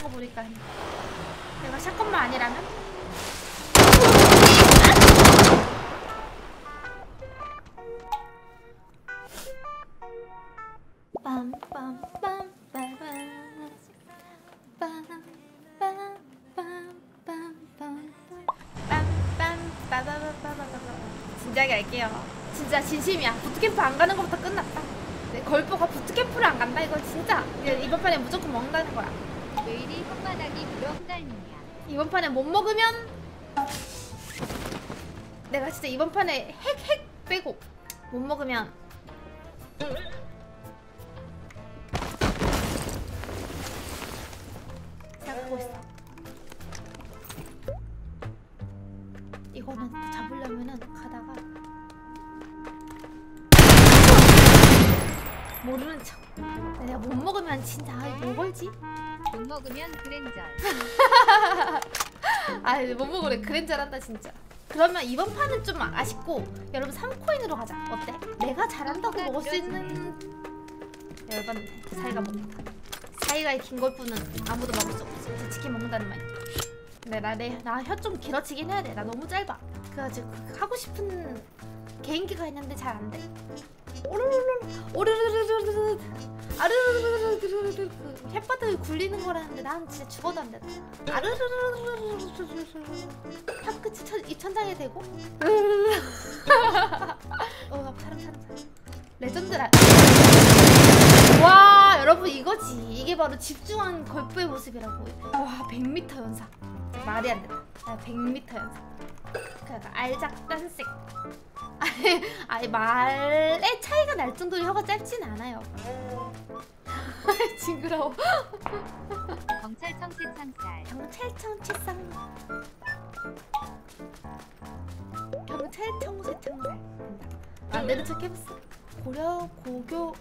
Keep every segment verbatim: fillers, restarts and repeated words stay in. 하는 거 보니까 내가 샷건만 아니라면? 진작에 할게요. 진짜 진심이야. 부트캠프 안 가는 것부터 끝났다. 네, 걸보가 부트캠프를 안 간다 이거 진짜. 이번 판에 무조건 먹는다는 거야. 왜 이리 헛바닥이 부럽다니냐. 이번 판에 못 먹으면 내가 진짜 이번 판에 핵핵 빼고 못 먹으면 잡고 있어. 이거는 잡으려면은 가다가 모르는 척. 내가 못 먹으면 진짜 뭐 걸지? 못 먹으면 그랜절. 아, 못 먹으래 그랜절 한다 진짜. 그러면 이번 판은 좀 아쉽고 여러분 삼코인으로 가자. 어때? 내가 잘한다고 먹을 수 있는 열받네. 사이가 먹는다. 사이가의 긴 골프는 아무도 먹을 수 없어. 지치게 먹는다는 말. 근데 나 내 나 혀 좀 길어지긴 해야 돼. 나 너무 짧아. 그래가지고 하고 싶은 개인기가 있는데 잘 안 돼. 오르르르 오르르르르르 아르르르르르르르 혓바닥이 굴리는 거라는데 난 진짜 죽어도 안 된다. 아르르르르르르르르 혓끝이 입 천장에 대고 으르르르 어 사람 사람 사람 레전드라. 와 여러분 이거지. 이게 바로 집중한 걸프의 모습이라고. 와 백 미터 연상 말이 안 된다. 나 백 미터 연상 그러니까 알작단색. 아니, 아니 말의 차이가 날 정도로 혀가 짧진 않아요. 징그러워. 경찰청 채창살. 경찰청 채창. 경찰청 채창살. 아 내는 척 해봤어. 고려 고교.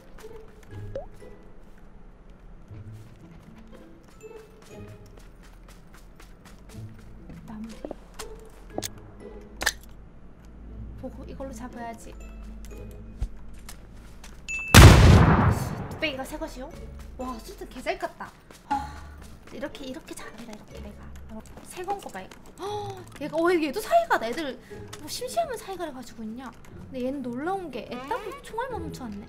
마무리. 보고 이걸로 잡아야지. 뚝배기가 새것이요? 와 진짜 개잘 깠다. 이렇게 이렇게 잘해라 이렇게 내가. 새건 거 말고. 어, 얘가 어 얘도 사이가 나. 애들 뭐 심심하면 사이가를 가지고 있냐? 근데 얘는 놀라운 게 애따로 총알만 훔쳐왔네.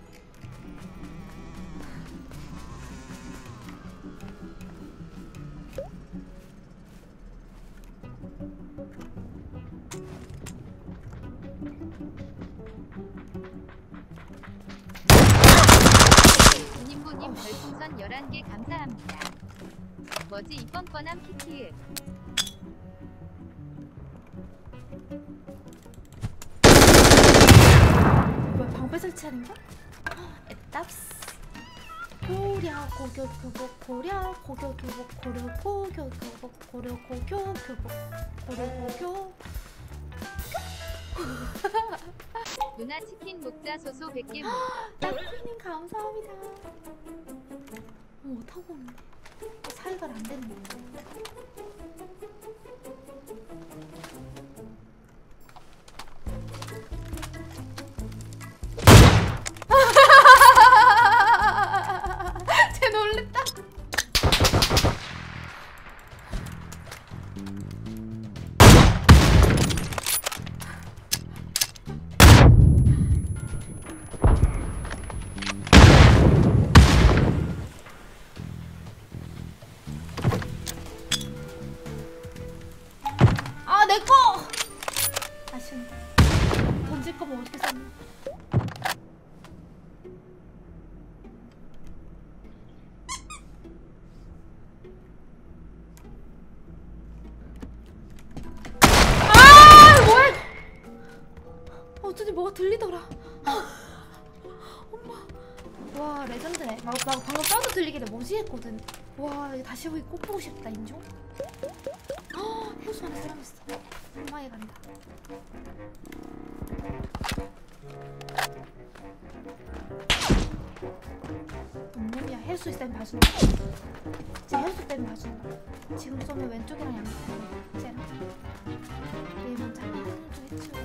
열한 개 감사합니다. 뭐지 이 뻔뻔한 키키. 뭐야 방패 설치하는가? 에따스 고려 고교 교복 고려 고교 교복 고려 고교 교복 고려 고교 교복 고려 고교. 누나 치킨 먹자 소소 백 개 먹어. 따코이님 감사합니다. 못 하고 있는데 사이가 안 되는 거야. 쟤 놀랬다. 어쩐지 뭐가 들리더라. 엄마. 와 레전드네. 나, 나 방금 사운드 들리길래 뭐지 했거든. 와 다시 보기 꼭 보고 싶다. 인종? 아 호수 안에 사람 있어. 엄마에 간다. 놈놈이야. 헬수 있으면 봐준다. 제 헬수 때문에 봐준다. 지금 쏘면 왼쪽이랑 양쪽이랑 쟤랑 얘 먼저 해치워.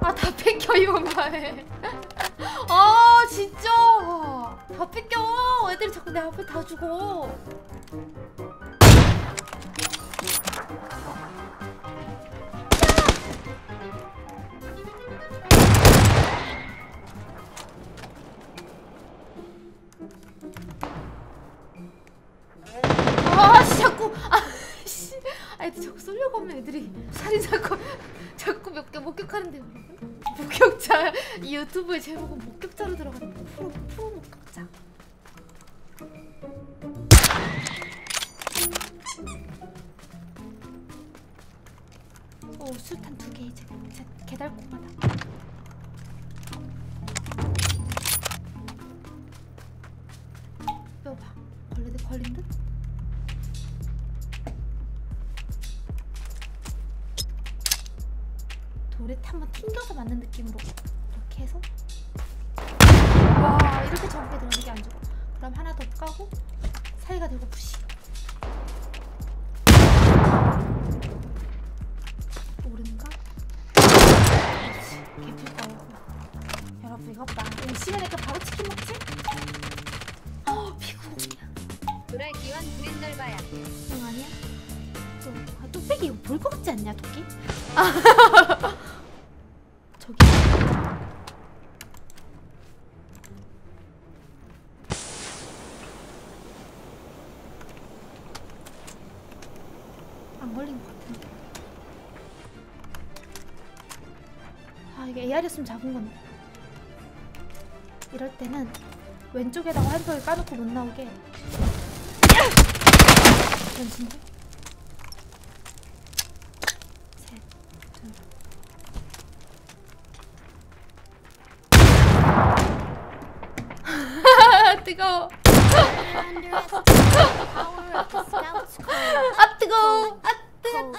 아, 다 뺏겨 이번 거에. 진짜 다 뺏겨. 애들이 자꾸 내 앞에 다 죽어. 아씨 자꾸 아씨 애들 자꾸 쏠려고 하면 애들이 살인사건 자꾸 몇 개 목격하는데 목격자 이 유튜브의 제목은 목격자로 들어가는 거. 프로 프로 목격자. 오 수탄 두 개 이제 진짜 개달콤하다. 뼈 봐. 걸린 듯 걸린 듯. 노래 한번 튕겨서 맞는 느낌으로 이렇게 해서 와 이렇게 정확히 들어가는 게 안 좋아. 그럼 하나 더 까고 사이가 되고 부시. 오른가? 개필 거고. 여러분 이거 봐. 이 시간이니까 바로 치킨 먹지? 어 피구공이야. 노래 기완 불인 넓어야. 응 아니야? 또 아, 뚝배기 이거 볼 거 같지 않냐 토끼? 아. 저기 안 걸린 것 같은데. 아 이게 에이알이었으면 잡은 건데. 이럴 때는 왼쪽에다가 한쪽에 까놓고 못 나오게. 이건 진짜. 셋, 둘. 뜨거워. 아 뜨거워. 아 뜨거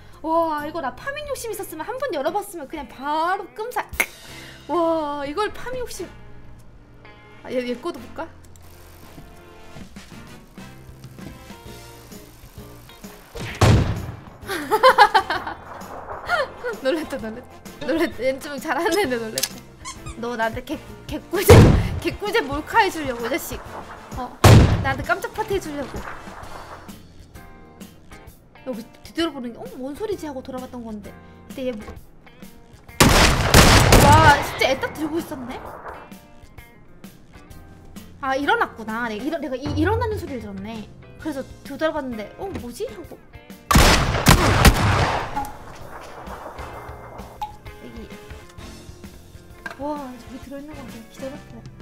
와 이거 나 파밍 욕심 있었으면 한 번 열어봤으면 그냥 바로 끔살. 와 이걸 파밍 욕심. 아, 얘, 얘 거도 볼까? 놀랬다 놀랬다 놀랬다. 왼쪽 잘하는 애들 놀랬다. 너 나한테 개, 개꿀잼 개꿀잼 몰카 해주려고 이 자식. 어 나한테 깜짝 파티 해주려고. 여기 뒤돌아보는 게 어? 뭔 소리지? 하고 돌아봤던 건데 근데 얘 뭐... 와 진짜 애딱 들고 있었네? 아 일어났구나. 내가, 일어, 내가 이, 일어나는 소리를 들었네. 그래서 뒤돌아봤는데 어? 뭐지? 하고 여기 와 저기 들어있는 거 기절했어.